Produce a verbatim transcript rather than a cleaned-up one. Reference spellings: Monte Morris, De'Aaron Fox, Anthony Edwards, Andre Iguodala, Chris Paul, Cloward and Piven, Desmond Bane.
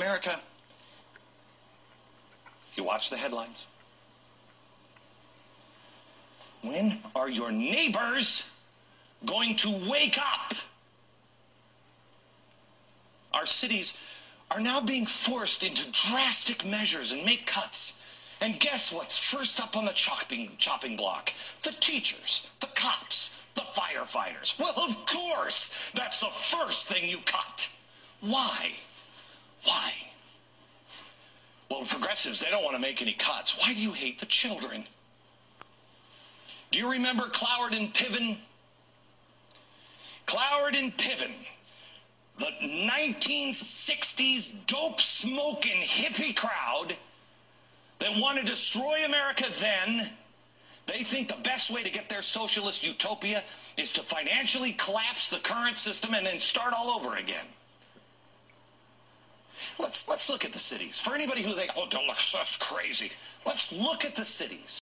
America, you watch the headlines. When are your neighbors going to wake up? Our cities are now being forced into drastic measures and make cuts. And guess what's first up on the chopping, chopping block? The teachers, the cops, the firefighters. Well, of course, that's the first thing you cut. Why? Why? Well, progressives, they don't want to make any cuts. Why do you hate the children? Do you remember Cloward and Piven? Cloward and Piven, the nineteen sixties dope-smoking hippie crowd that want to destroy America then, they think the best way to get their socialist utopia is to financially collapse the current system and then start all over again. Let's, let's look at the cities. For anybody who thinks, oh, don't look, that's crazy. Let's look at the cities.